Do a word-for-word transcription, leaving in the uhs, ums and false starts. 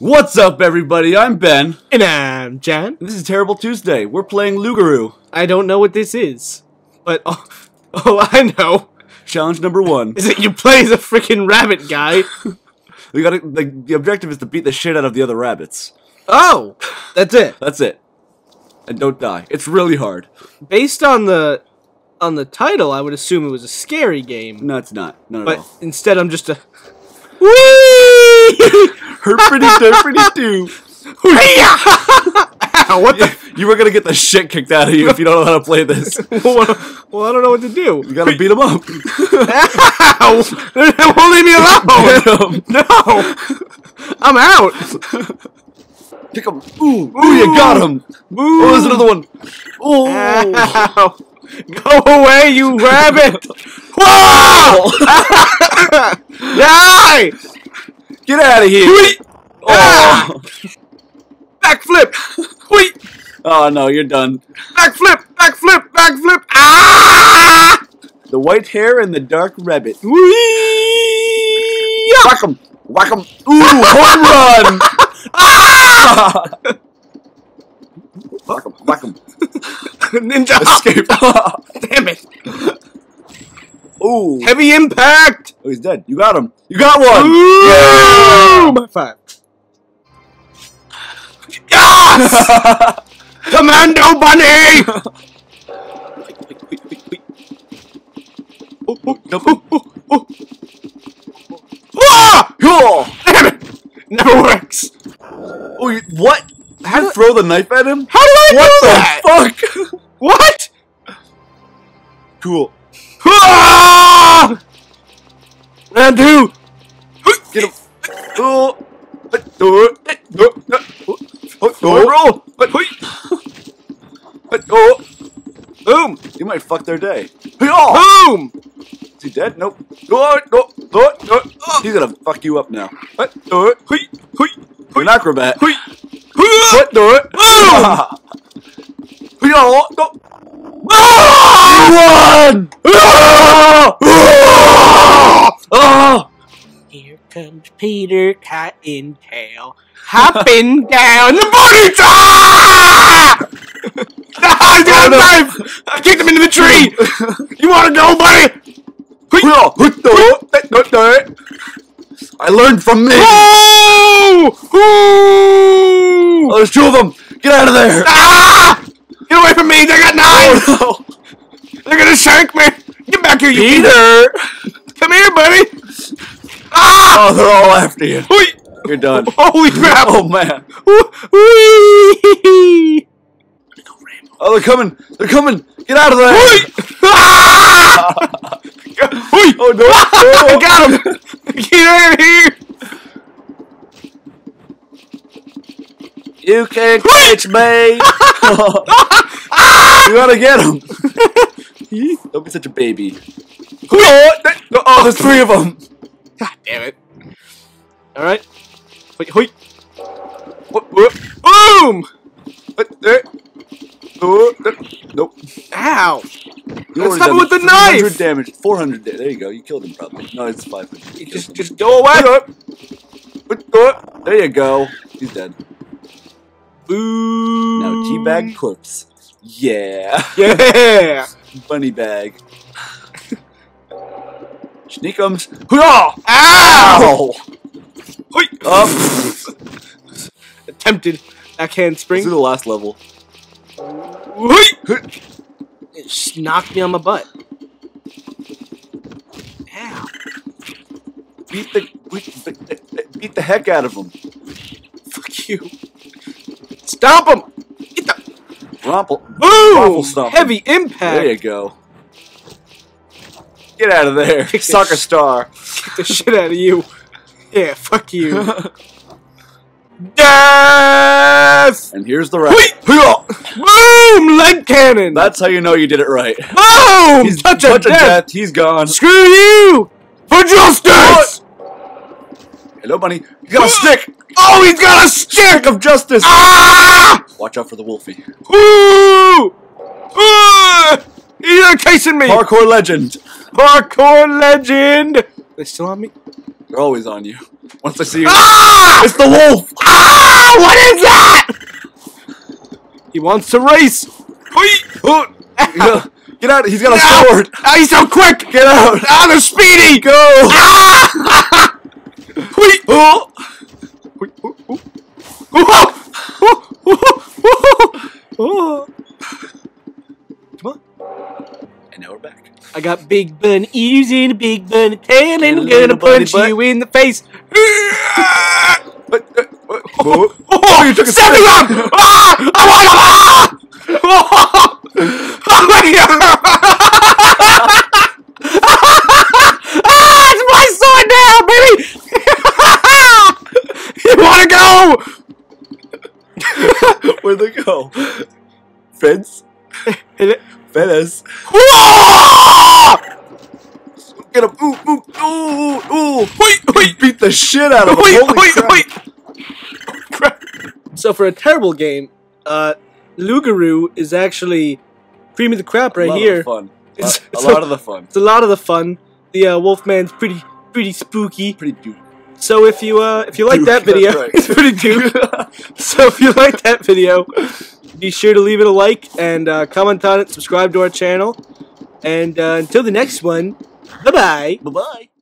What's up, everybody? I'm Ben. And I'm John. And this is Terrible Tuesday. We're playing Lugaru. I don't know what this is. But, oh, oh I know. Challenge number one. Is it you play as a freaking rabbit guy? we gotta, the, the objective is to beat the shit out of the other rabbits. Oh! That's it? That's it. And don't die. It's really hard. Based on the on the title, I would assume it was a scary game. No, it's not. Not but at all. But instead, I'm just a... Whee! Herpity derpity doo. Ow, what the? You were gonna get the shit kicked out of you if you don't know how to play this. well, well, I don't know what to do. You gotta beat him up. Ow! Won't leave me alone! No! I'm out! Kick him. Ooh! Ooh, Ooh. You got him! Ooh. Oh, there's another one! Ooh! Ow. Go away, you rabbit! Whoa! Die! Get out of here! Whee! Oh! Backflip! Whee! Oh no, you're done. Backflip! Backflip! Backflip! Ah! The white hair and the dark rabbit. Whee! Whack him! Whack him! Ooh! Home run! Ah! Whack him! Whack him! Ninja escape! Damn it! Ooh. Heavy impact! Oh, he's dead. You got him. You got one! Ooh! Yeah! Five. Yes! Commando bunny! oh, oh, oh, oh, oh. Ah! Oh, damn it! Never works. Oh, you, what? How did I throw the knife at him? How did I do that? What the fuck? What? Cool. Ah! And who? Get him. Oh. Oh. Oh. Oh. Boom. You might fuck their day. Boom. Is he dead? Nope. He's gonna fuck you up now. You're an acrobat. What? Boom. One! Here comes Peter Cottontail, hopping down the bunny trail! I got a knife! I kicked him into the tree! You wanna know, buddy? I learned from me! Oh, there's two of them! Get out of there! Ah! Get away from me! They got knives! Oh, no. They're gonna shank me! Get back here, you Peter! Come here, buddy! Ah! Oh, they're all after you. Whee! You're done. Holy crap! Oh, man. Whee! Oh, they're coming! They're coming! Get out of there! Ah! Oh, no! Oh, I got him! Get out of here! You can't catch me! You gotta get him! Don't be such a baby. Oh, oh, there's three of them. God damn it. Alright. Wait, wait. Boom! Nope. Ow. What's happening with the knife? four hundred damage. four hundred damage. There you go. You killed him probably. No, it's five hundred. Just, just go away. There you go. He's dead. Boom. Now, teabag corpse. Yeah. Yeah. Bunny bag. Sneakums. Hoo-ah! Ow! Hoi! Oh. Attempted backhand spring. This is the last level. Hoi! It just knocked me on my butt. Ow. Beat the, beat the, beat the heck out of him. Fuck you. Stomp him! Get the... Rumple. Boom! Heavy impact. There you go. Get out of there, kick soccer star. Get the shit out of you. Yeah, fuck you. Yes! And here's the rabbit. Boom! Leg cannon. That's how you know you did it right. Boom! He's touch of death. He's gone. Screw you! For justice! Hello, bunny. You got a stick. Oh, he's got a stick of justice. Ah! Watch out for the wolfie. Ooh! Ooh! You're chasing me! Parkour legend! Parkour legend! They still on me? They're always on you. Once I see you, ah! It's the wolf! Ah! What is that? He wants to race! Get out! He's got a ah! sword! Ah, he's so quick! Get out! Ah, they're speedy! Go! Ah! Oh. Oh. Come on. And now we're back. I got big bun ears and a big bun tail, and I'm gonna punch butt. you in the face. Oh, oh, you took a step me up! Ah! I want ah! Ah, it's my sword now, baby! You wanna go? Where'd they go? Fence? Fence? Get him! Ooh, ooh, ooh, ooh! Wait, wait! Beat the shit out of him! Wait, Holy wait, crap. wait! Crap. So for a terrible game, uh, Lugaru is actually cream of the crap right here. A lot of the fun. It's, a lot, a lot a, of the fun. It's a lot of the fun. The uh, Wolfman's pretty, pretty spooky. Pretty dude. So if you uh, if you like that video, right. It's pretty dude. So if you like that video, be sure to leave it a like and uh, comment on it. Subscribe to our channel, and uh, until the next one. Bye-bye. Bye-bye.